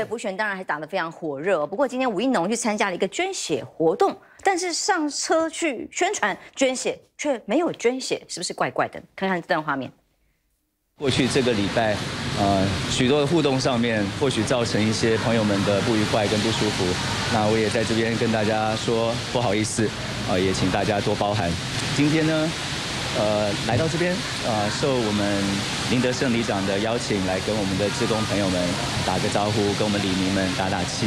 委补选当然还打得非常火热、哦。不过今天吴一农去参加了一个捐血活动，但是上车去宣传捐血却没有捐血，是不是怪怪的？看看这段画面。过去这个礼拜，许多的互动上面或许造成一些朋友们的不愉快跟不舒服，那我也在这边跟大家说不好意思，也请大家多包涵。今天呢？ 来到这边，受我们林德胜里长的邀请，来跟我们的志工朋友们打个招呼，跟我们里民们打打气，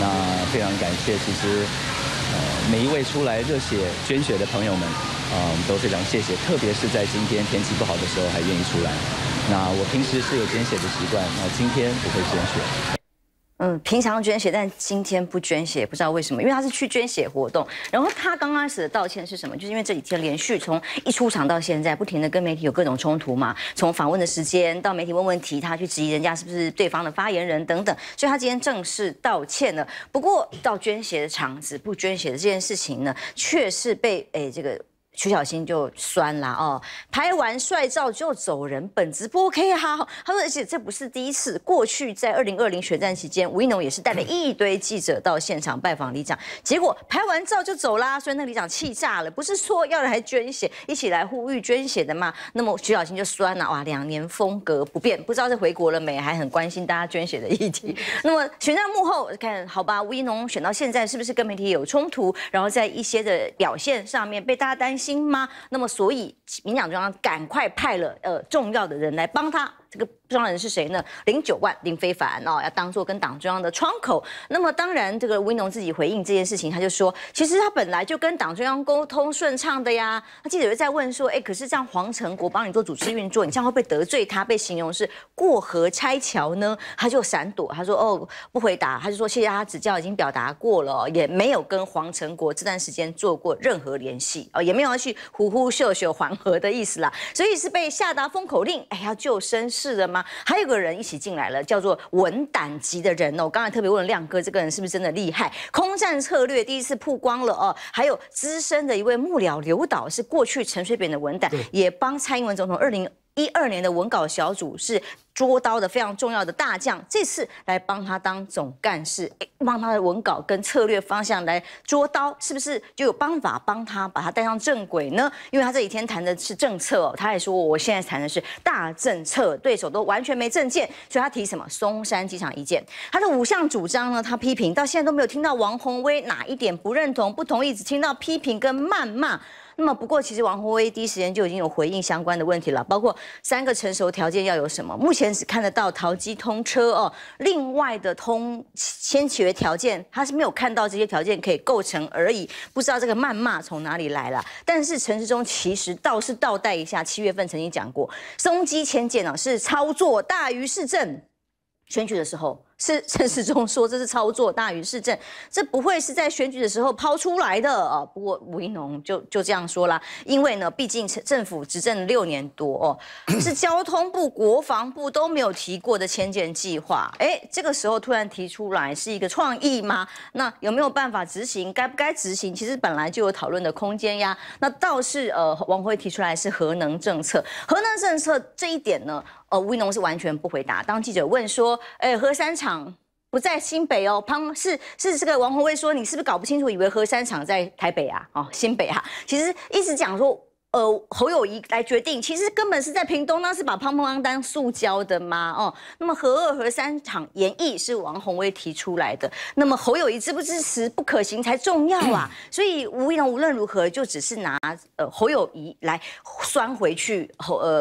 那非常感谢，其实每一位出来热血捐血的朋友们，都非常谢谢，特别是在今天天气不好的时候还愿意出来。那我平时是有捐血的习惯，今天不会捐血。 平常捐血，但今天不捐血，不知道为什么，因为他是去捐血活动。然后他刚开始的道歉是什么？就是因为这几天连续从一出场到现在，不停的跟媒体有各种冲突嘛，从访问的时间到媒体问问题，他去质疑人家是不是对方的发言人等等，所以他今天正式道歉了。不过到捐血的场子不捐血的这件事情呢，却是被这个。 徐小新就酸啦哦，拍完帅照就走人，本质不 OK 啊。他说，而且这不是第一次，过去在2020选战期间，吴一农也是带了一堆记者到现场拜访里长，结果拍完照就走啦，所以那里长气炸了，不是说要来捐血，一起来呼吁捐血的嘛。那么徐小新就酸啦，哇，2年风格不变，不知道是回国了没，还很关心大家捐血的议题。那么选战幕后看好吧，吴一农选到现在是不是跟媒体有冲突，然后在一些的表现上面被大家担心。 心吗？那么，所以民党中央赶快派了重要的人来帮他。这个重要人是谁呢？林非凡哦，要当做跟党中央的窗口。那么，当然这个吴一农自己回应这件事情，他就说，其实他本来就跟党中央沟通顺畅的呀。那记者就在问说，可是这样黄成国帮你做组织运作，你这样会不会得罪他？被形容是过河拆桥呢？他就闪躲，他说哦不回答，他就说谢谢他指教，已经表达过了，也没有跟黄成国这段时间做过任何联系哦，也没有。 去虎虎秀秀缓和的意思啦，所以是被下达封口令，要救绅士了吗？还有个人一起进来了，叫做文胆级的人哦。我刚才特别问亮哥，这个人是不是真的厉害？空战策略第一次曝光了哦，还有资深的一位幕僚刘导，是过去陈水扁的文胆，也帮蔡英文总统2012年的文稿小组是捉刀的非常重要的大将，这次来帮他当总干事，帮他的文稿跟策略方向来捉刀，是不是就有办法帮他把他带上正轨呢？因为他这几天谈的是政策哦，他也说我现在谈的是大政策，对手都完全没政见，所以他提什么松山机场意见，他的5项主张呢，他批评到现在都没有听到王宏威哪一点不认同、不同意，只听到批评跟谩骂。 那么，不过其实王宏威第一时间就已经有回应相关的问题了，包括3个成熟条件要有什么，目前只看得到桃机通车哦，另外的先决条件他是没有看到这些条件可以构成而已，不知道这个谩骂从哪里来了。但是陈时中其实倒是倒带一下，7月份曾经讲过，松基迁建啊是操作大于市政。 选举的时候，是陈时中说这是操作大于市政，这不会是在选举的时候抛出来的啊。不过吴一农就这样说啦，因为呢，毕竟政府执政6年多哦，是交通部、国防部都没有提过的迁建计划。这个时候突然提出来，是一个创意吗？那有没有办法执行？该不该执行？其实本来就有讨论的空间呀。那倒是王辉提出来是核能政策，核能政策这一点呢？ 吴一农是完全不回答。当记者问说，核三厂不在新北哦，是这个王宏威说，你是不是搞不清楚，以为核三厂在台北啊？哦，新北啊，其实一直讲说。 侯友宜来决定，其实根本是在屏东，那是把胖胖当塑胶的吗？哦，那么核2、核3厂研议是王宏威提出来的，那么侯友宜支不支持不可行才重要啊。所以吴一农无论如何就只是拿侯友宜来酸回去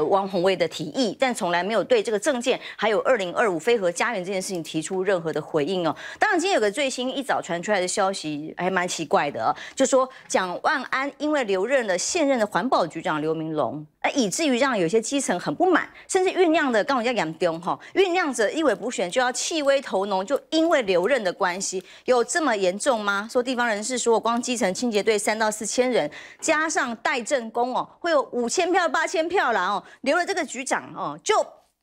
王宏威的提议，但从来没有对这个政见还有2025非核家园这件事情提出任何的回应哦。当然，今天有个最新一早传出来的消息还蛮奇怪的，就说蒋万安因为留任了现任的环保 局长刘明龙，以至于让有些基层很不满，甚至酝酿的刚好叫杨丢哈，酝酿着立委补选就要弃危投农，就因为留任的关系，有这么严重吗？说地方人士说，光基层清洁队3到4千人，加上代政工哦，会有5000票、8000票啦哦，留了这个局长哦，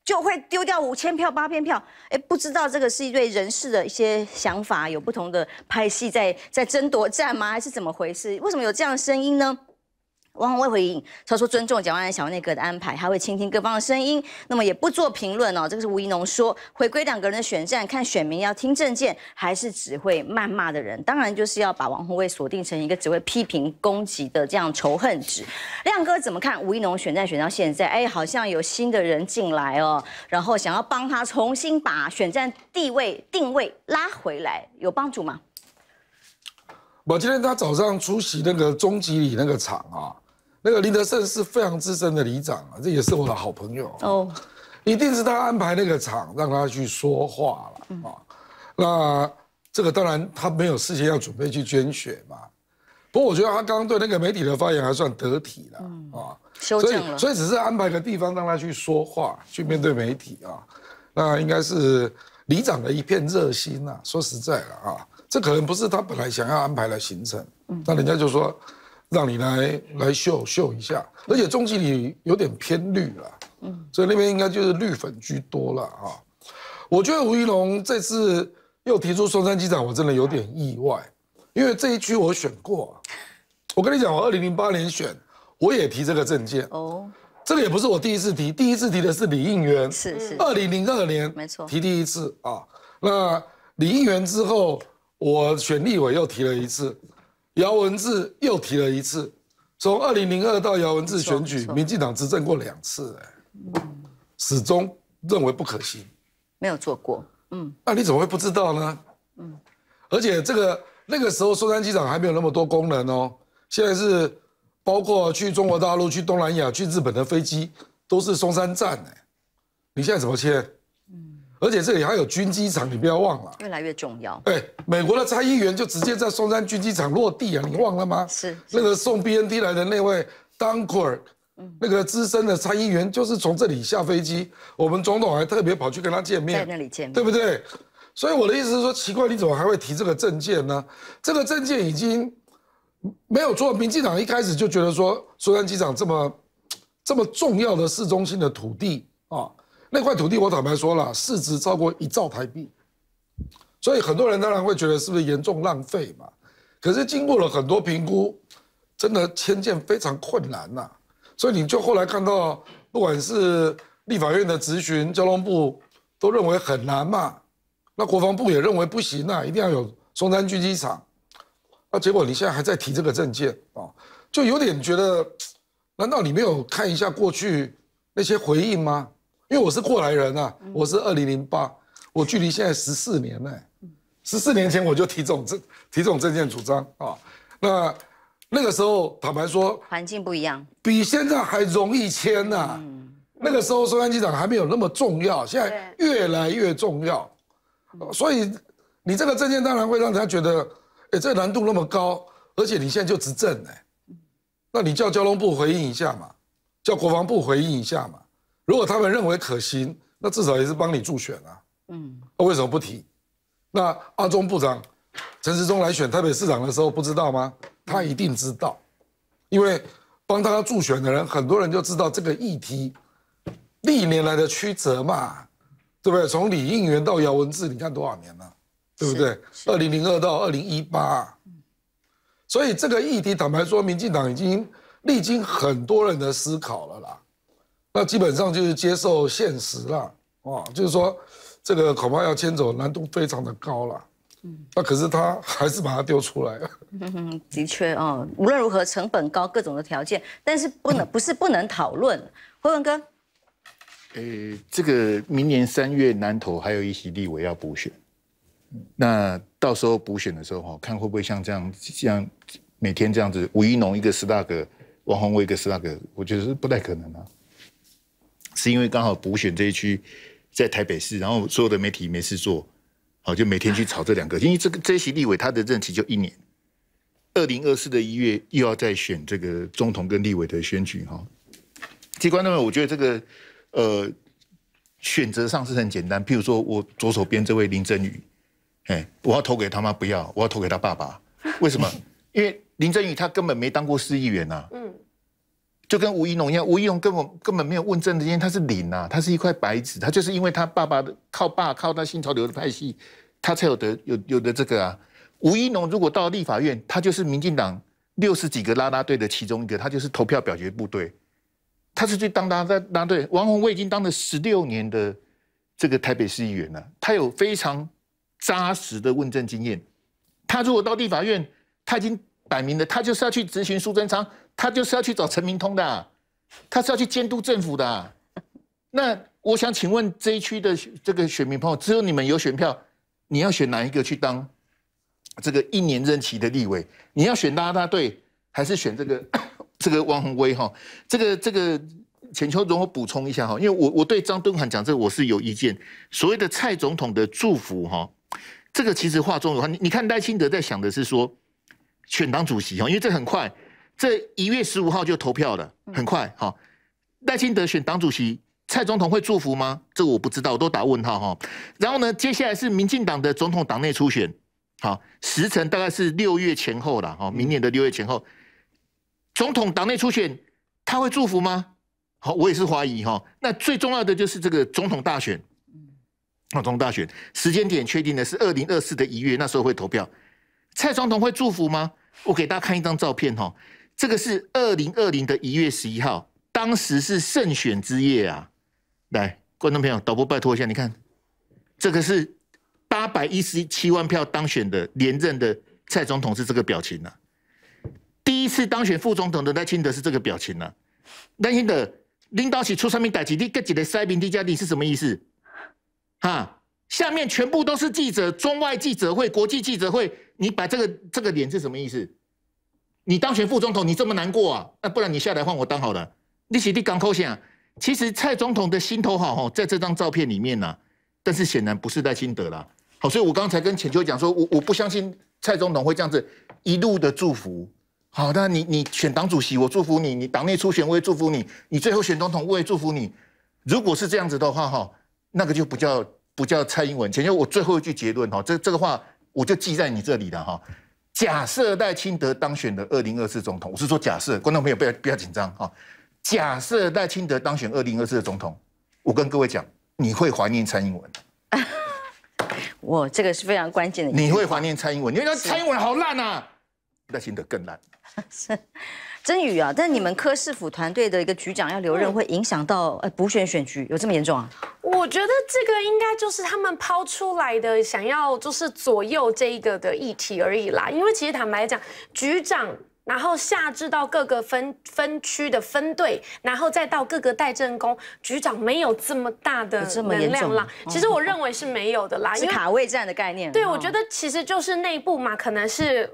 就会丢掉5000票、8000票，不知道这个是对人事的一些想法有不同的拍戏在争夺战吗？还是怎么回事？为什么有这样的声音呢？王宏威回应，他说尊重蒋万安小内阁的安排，他会倾听各方的声音，那么也不做评论哦。这个是吴怡农说，回归两个人的选战，看选民要听政见，还是只会谩骂的人。当然就是要把王宏威锁定成一个只会批评攻击的这样仇恨值。亮哥怎么看吴怡农选战选到现在？哎，好像有新的人进来哦，然后想要帮他重新把选战定位拉回来，有帮助吗？我今天他早上出席那个中级里那个场啊。 那个林德胜是非常资深的里长啊，这也是我的好朋友哦，一定是他安排那个场让他去说话了啊。那这个当然他没有事先要准备去捐血嘛，不过我觉得他刚刚对那个媒体的发言还算得体了啊，修正了，所以只是安排个地方让他去说话，去面对媒体啊。那应该是里长的一片热心啊，说实在了啊，这可能不是他本来想要安排的行程，那人家就说。 让你来秀一下，而且中期里有点偏绿了，所以那边应该就是绿粉居多了啊。我觉得吴怡农这次又提出松山机场，我真的有点意外，因为这一区我选过、啊。我跟你讲，我2008年选，我也提这个政见哦，这个也不是我第一次提，第一次提的是李应元，是2002年，没错，提第一次啊。那李应元之后，我选立委又提了一次。 姚文智又提了一次，从2002到姚文智选举，民进党执政过2次，始终认为不可行，没有做过，那你怎么会不知道呢？而且这个那个时候松山机场还没有那么多功能哦，现在是包括去中国大陆、去东南亚、去日本的飞机都是松山站哎，你现在怎么签？而且这里还有军机场，你不要忘了，越来越重要。对，美国的参议员就直接在松山军机场落地啊，你忘了吗？是那个送 BNT 来的那位 Duncan， 那个资深的参议员就是从这里下飞机，我们总统还特别跑去跟他见面，在那里见面，对不对？所以我的意思是说，奇怪，你怎么还会提这个政见呢？这个政见已经没有做，民进党一开始就觉得说，松山机场这么重要的市中心的土地啊。 那块土地，我坦白说了，市值超过1兆台币，所以很多人当然会觉得是不是严重浪费嘛？可是经过了很多评估，真的迁建非常困难呐、啊。所以你就后来看到，不管是立法院的质询，交通部都认为很难嘛，那国防部也认为不行啊，一定要有松山军机场。那结果你现在还在提这个政见啊，就有点觉得，难道你没有看一下过去那些回应吗？ 因为我是过来人啊，我是2008，我距离现在14年呢、欸。14年前我就提这种政见主张啊。那个时候坦白说，环境不一样，比现在还容易迁呐、啊。那个时候松山机场还没有那么重要，现在越来越重要。所以你这个政见当然会让人家觉得，哎，这难度那么高，而且你现在就执政哎、欸，那你叫交通部回应一下嘛，叫国防部回应一下嘛。 如果他们认为可行，那至少也是帮你助选啊。那为什么不提？那阿中部长陈时中来选台北市长的时候不知道吗？他一定知道，因为帮他助选的人，很多人就知道这个议题历年来的曲折嘛，对不对？从李应元到姚文智，你看多少年了，对不对？2002到2018，所以这个议题坦白说，民进党已经历经很多人的思考了啦。 那基本上就是接受现实啦，啊，就是说，这个恐怕要迁走难度非常的高啦。那可是他还是把它丢出来了。的确哦，无论如何成本高，各种的条件，但是不能讨论。辉文哥，这个明年3月南投还有一席立委要补选，那到时候补选的时候哈，看会不会像这样每天这样子，吴怡农一个10大个，王宏威一个10大个，我觉得是不太可能啊。 是因为刚好补选这一区在台北市，然后所有的媒体没事做，好就每天去炒这2个，因为这一席立委他的任期就1年，2024的1月又要再选这个总统跟立委的选举哈。其实观众们，我觉得这个选择上是很简单，譬如说我左手边这位林珍羽，哎，我要投给他妈不要，我要投给他爸爸，为什么？因为林珍羽他根本没当过市议员啊。就跟吴怡农一样，吴怡农根本没有问政的经验，他是零啊，他是一块白纸，他就是因为他爸爸的靠他新潮流的派系，他才有的这个啊。吴怡农如果到立法院，他就是民进党60几个啦啦队的其中一个，他就是投票表决部队，他是去当啦啦队。王宏威已经当了16年的这个台北市议员了，他有非常扎实的问政经验。他如果到立法院，他已经摆明了，他就是要去质询苏贞昌，他就是要去找陈明通的、啊，他是要去监督政府的、啊。那我想请问这一区的这个选民朋友，只有你们有选票，你要选哪一个去当？ 这个1年任期的立委，你要选啦啦队还是选这个王宏威哈？这个浅秋容我补充一下哈，因为我对张敦涵讲这个我是有意见。所谓的蔡总统的祝福哈，这个其实话中有话。你看赖清德在想的是说选党主席哈，因为这很快，这1月15号就投票了，很快哈。赖清德选党主席，蔡总统会祝福吗？这我不知道，我都打问号哈。然后呢，接下来是民进党的总统党内初选。 好，时程大概是6月前后啦，哈，明年的6月前后，总统党内初选，他会祝福吗？好，我也是怀疑哈。那最重要的就是这个总统大选，总统大选时间点确定的是2024的1月，那时候会投票。蔡总统会祝福吗？我给大家看一张照片哈，这个是2020的1月11号，当时是胜选之夜啊。来，观众朋友，导播拜托一下，你看，这个是。 817万票当选的连任的蔡总统是这个表情啊，第一次当选副总统的赖清德是这个表情啊。赖清德领导起出上面打击，你跟几个塞宾地加利是什么意思？哈，下面全部都是记者，中外记者会、国际记者会，你把这个脸是什么意思？你当选副总统，你这么难过啊？那不然你下来换我当好了。你是你港口线啊？其实蔡总统的心头好吼，在这张照片里面呢、啊，但是显然不是赖清德啦。 好，所以我刚才跟浅秋讲说，我不相信蔡总统会这样子一路的祝福。好，那你选党主席，我祝福你；你党内初选，我也祝福你；你最后选总统，我也祝福你。如果是这样子的话，哈，那个就不叫蔡英文。浅秋，我最后一句结论，哈，这个话我就记在你这里了，哈。假设赖清德当选的2024总统，我是说假设，观众朋友不要紧张哈。假设赖清德当选2024的总统，我跟各位讲，你会怀念蔡英文。 我这个是非常关键的。你会怀念蔡英文？你会说蔡英文好烂啊，赖清德更烂。是，真宇啊，但你们柯市府团队的一个局长要留任，会影响到补选选区，有这么严重啊？我觉得这个应该就是他们抛出来的，想要就是左右这一个的议题而已啦。因为其实坦白讲，局长。 然后下至到各个分区的分队，然后再到各个代政工，局长没有这么大的能量啦。其实我认为是没有的啦，是卡位战的概念。对，我觉得其实就是内部嘛，可能是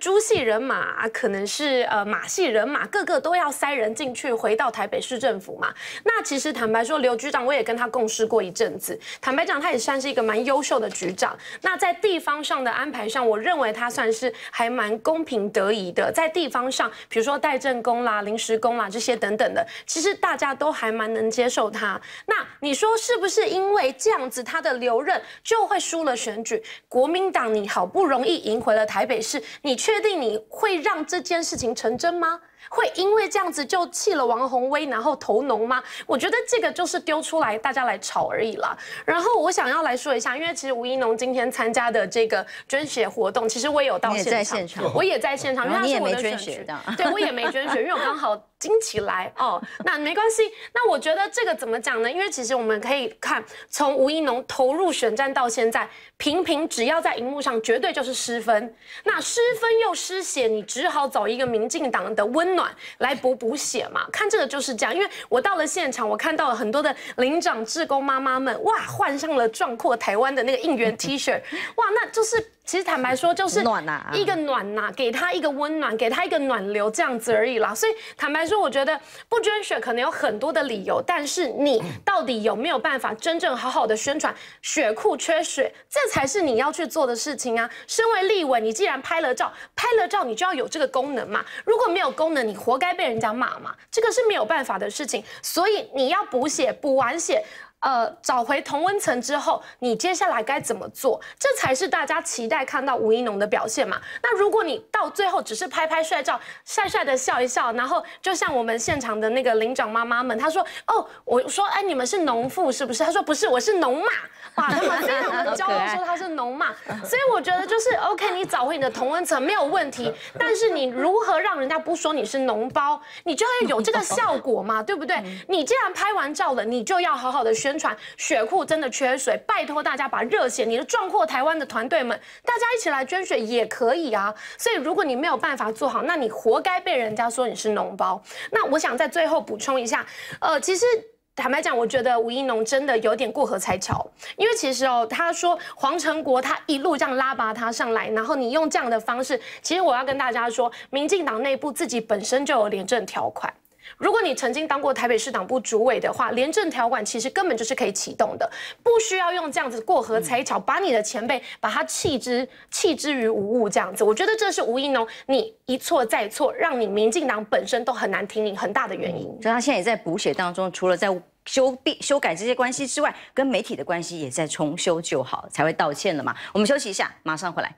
朱系人马，可能是马系人马，各个都要塞人进去，回到台北市政府嘛。那其实坦白说，刘局长我也跟他共事过一阵子，坦白讲他也算是一个蛮优秀的局长。那在地方上的安排上，我认为他算是还蛮公平得宜的。 在地方上，比如说代政工啦、临时工啦这些等等的，其实大家都还蛮能接受他。那你说是不是因为这样子，他的留任就会输了选举？国民党你好不容易赢回了台北市，你确定你会让这件事情成真吗？ 会因为这样子就弃了王宏威，然后投农吗？我觉得这个就是丢出来大家来吵而已啦。然后我想要来说一下，因为其实吴怡农今天参加的这个捐血活动，其实我也有到现场，在现场我也在现场，因为他是我的选举，对我也没捐血，因为我刚好经期来哦，那没关系。那我觉得这个怎么讲呢？因为其实我们可以看，从吴怡农投入选战到现在，频频只要在荧幕上，绝对就是失分。那失分又失血，你只好找一个民进党的温。 暖来补血嘛，看这个就是这样。因为我到了现场，我看到了很多的领长志工妈妈们，哇，换上了壮阔台湾的那个应援 T 恤，哇，那就是。 其实坦白说，就是一个暖呐、啊，给他一个温暖，给他一个暖流这样子而已啦。所以坦白说，我觉得不捐血可能有很多的理由，但是你到底有没有办法真正好好的宣传血库缺血，这才是你要去做的事情啊。身为立委，你既然拍了照，你就要有这个功能嘛。如果没有功能，你活该被人家骂嘛，这个是没有办法的事情。所以你要补血，补完血。找回同温层之后，你接下来该怎么做？这才是大家期待看到吴一农的表现嘛。那如果你到最后只是拍拍帅照，帅帅的笑一笑，然后就像我们现场的那个领长妈妈们，她说：“哦，我说哎，你们是农妇是不是？”她说：“不是，我是农骂。”哇，他们非常的骄傲说她是农骂。所以我觉得就是 OK， 你找回你的同温层没有问题，但是你如何让人家不说你是农包，你就要有这个效果嘛，对不对？你既然拍完照了，你就要好好的宣传血库真的缺水，拜托大家把热血，你的壮阔台湾的团队们，大家一起来捐血也可以啊。所以如果你没有办法做好，那你活该被人家说你是脓包。那我想在最后补充一下，其实。 坦白讲，我觉得吴一农真的有点过河拆桥，因为其实哦，他说黄成国他一路这样拉拔他上来，然后你用这样的方式，其实我要跟大家说，民进党内部自己本身就有廉政条款。 如果你曾经当过台北市党部主委的话，廉政条款其实根本就是可以启动的，不需要用这样子过河拆桥，把你的前辈把他弃之于无物这样子。我觉得这是吴一农你一错再错，让你民进党本身都很难挺你很大的原因。所以他现在也在补血当中，除了在 修改这些关系之外，跟媒体的关系也在重修就好，才会道歉了嘛。我们休息一下，马上回来。